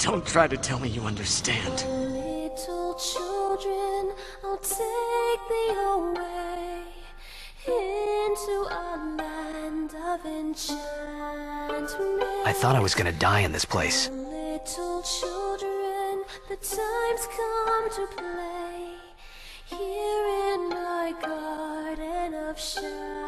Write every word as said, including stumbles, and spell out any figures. Don't try to tell me you understand. Come little children, I'll take thee away into a land of enchantment. I thought I was gonna die in this place. Come little children, the time's come to play here in my garden of shadows.